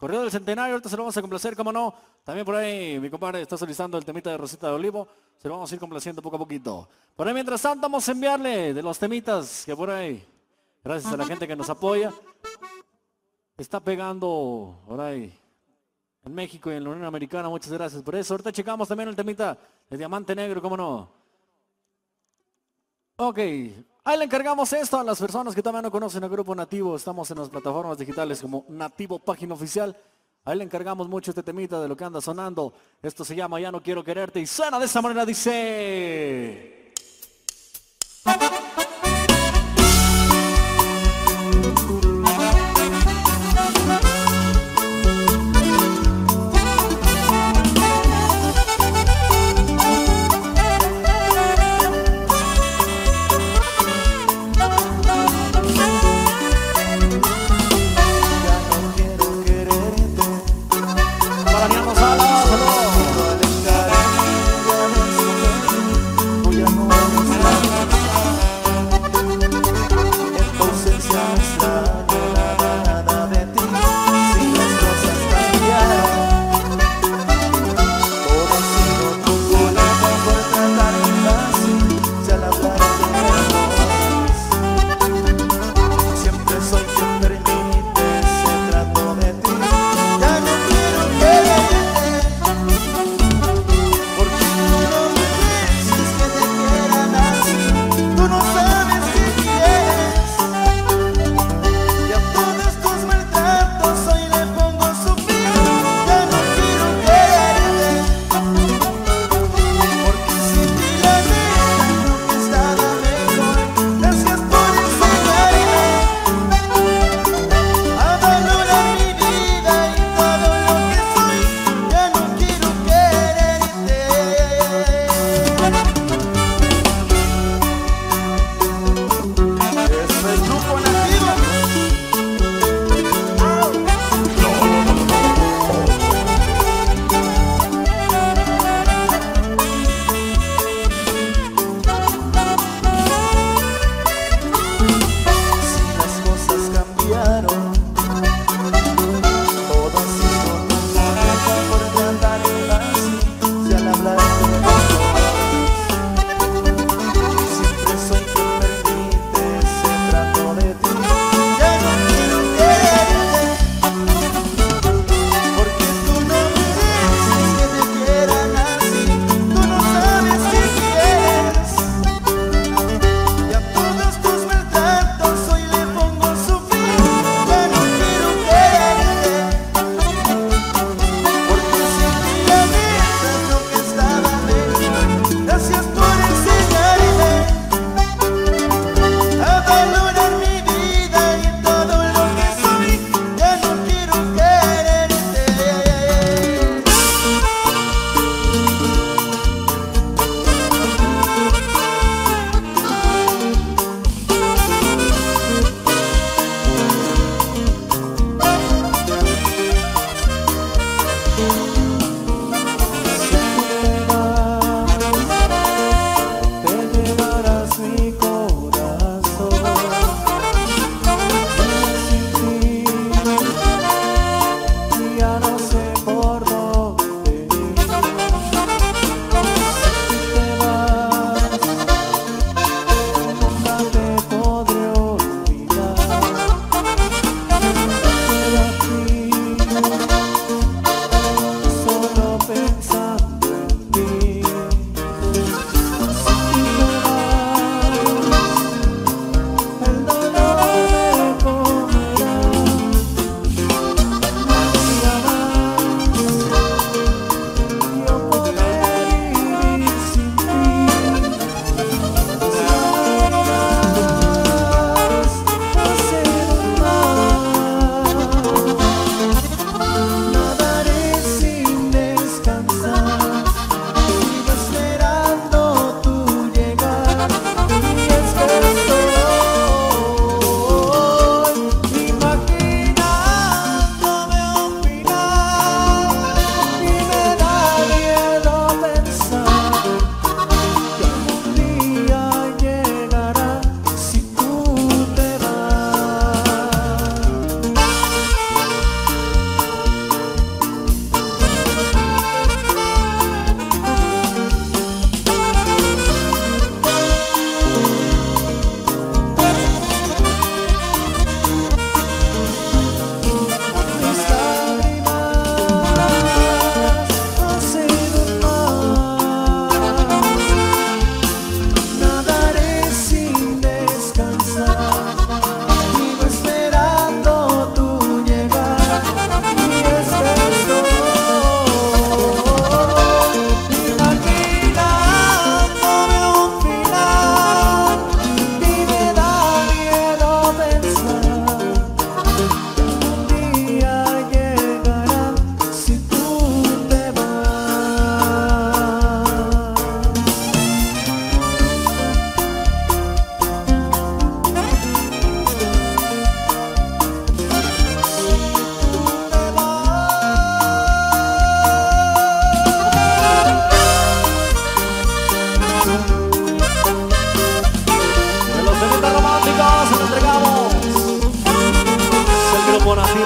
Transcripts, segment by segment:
Corrido del Centenario, ahorita se lo vamos a complacer, como no. También por ahí mi compadre está solicitando el temita de Rosita de Olivo. Se lo vamos a ir complaciendo poco a poquito. Por ahí mientras tanto vamos a enviarle de los temitas que por ahí, gracias a la gente que nos apoya, está pegando por ahí en México y en la Unión Americana. Muchas gracias por eso. Ahorita checamos también el temita de Diamante Negro, como no. Ok, ahí le encargamos esto a las personas que todavía no conocen al grupo Nativo. Estamos en las plataformas digitales como Nativo Página Oficial. Ahí le encargamos mucho este temita de lo que anda sonando. Esto se llama Ya No Quiero Quererte y suena de esa manera, dice...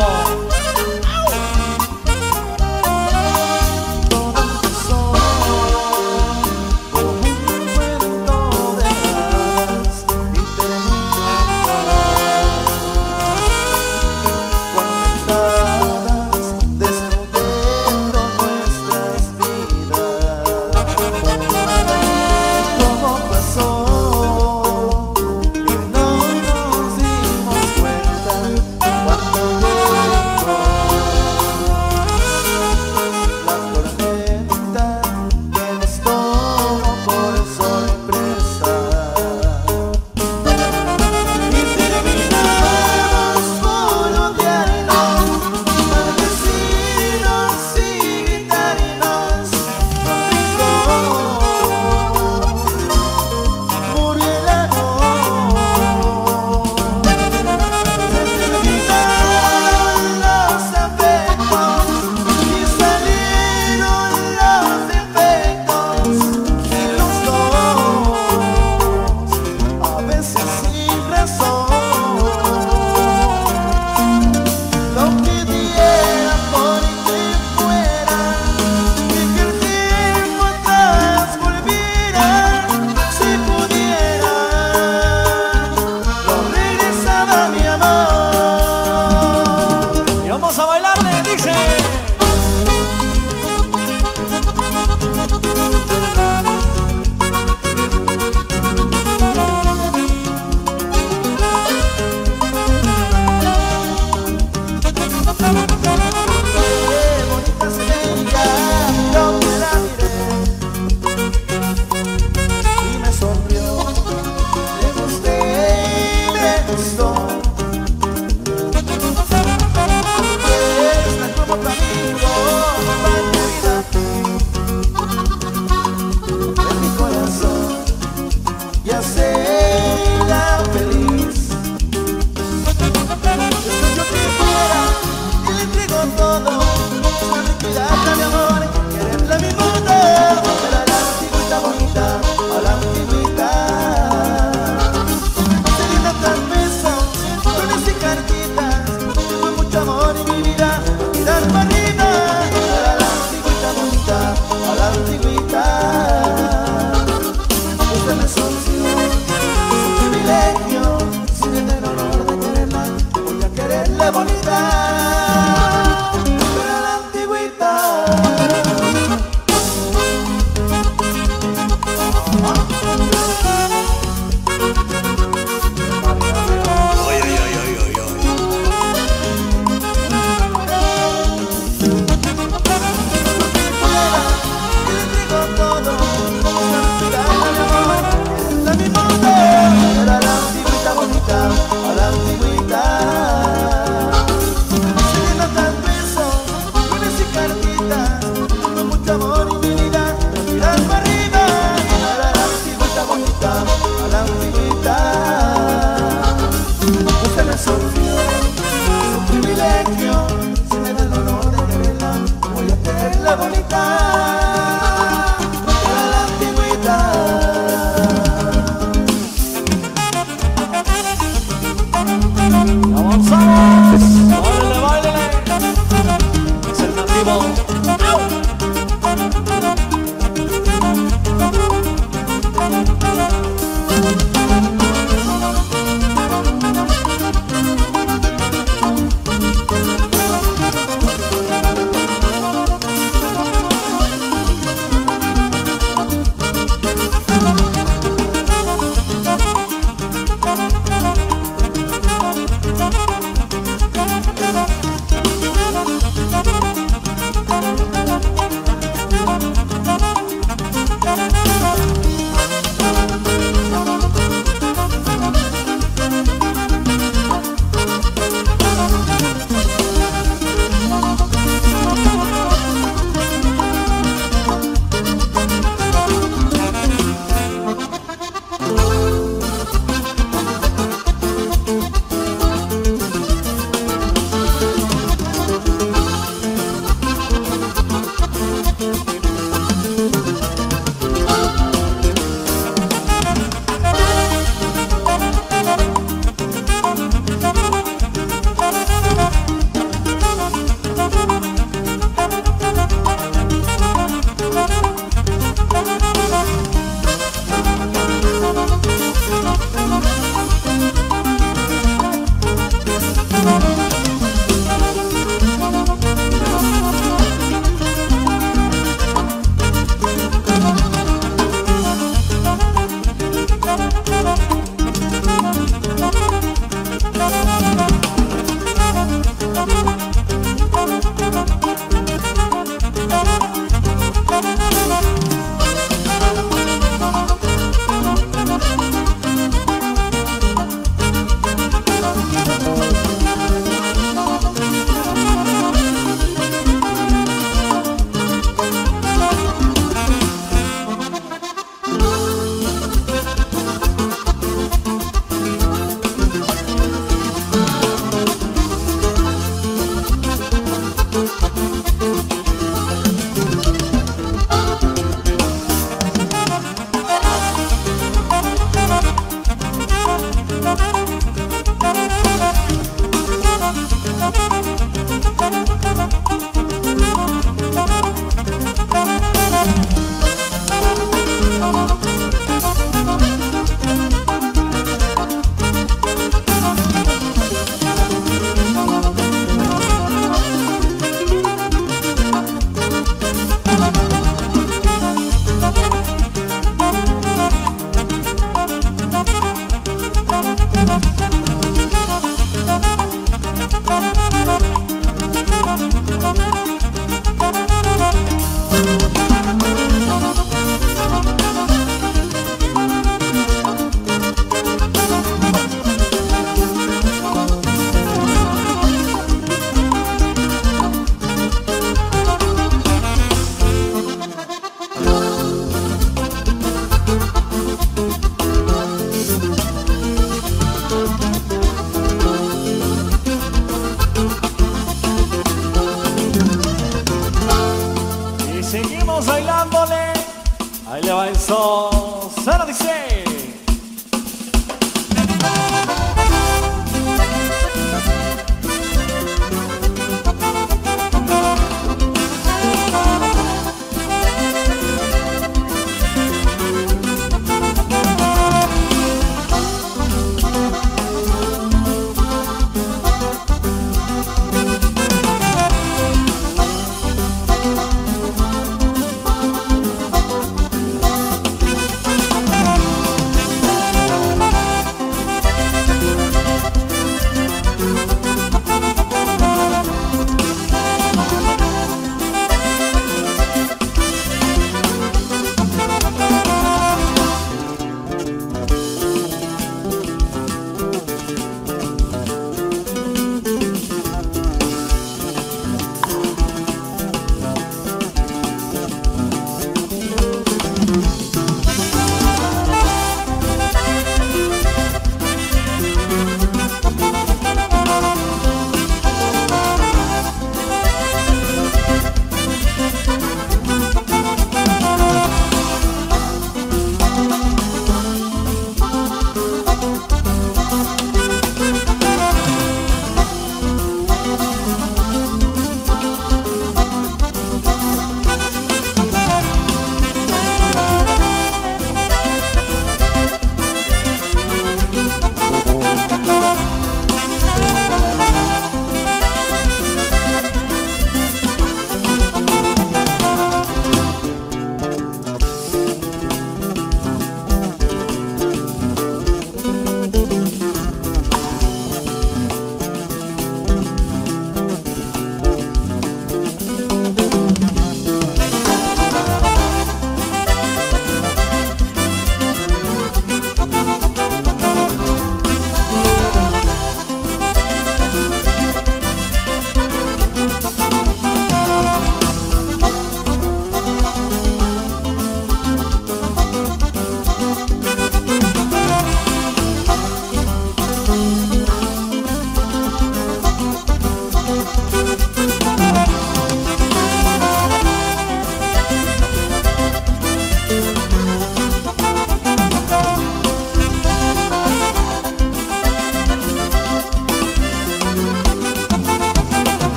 Olivo.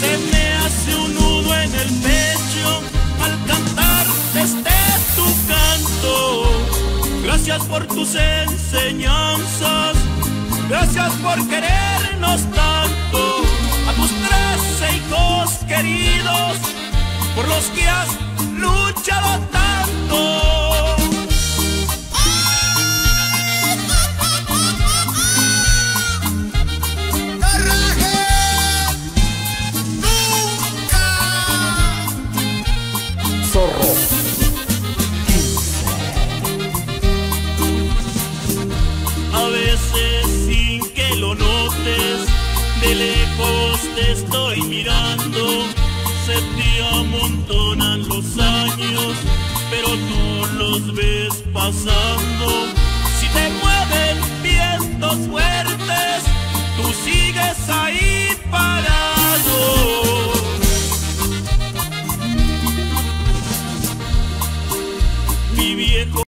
Se me hace un nudo por tus enseñanzas, gracias por querernos tanto, a tus 13 hijos queridos, por los que has luchado tanto. A veces sin que lo notes, de lejos te estoy mirando, se te amontonan los años, pero tú los ves pasando. Si te mueven vientos fuertes, tú sigues ahí parado. Mi viejo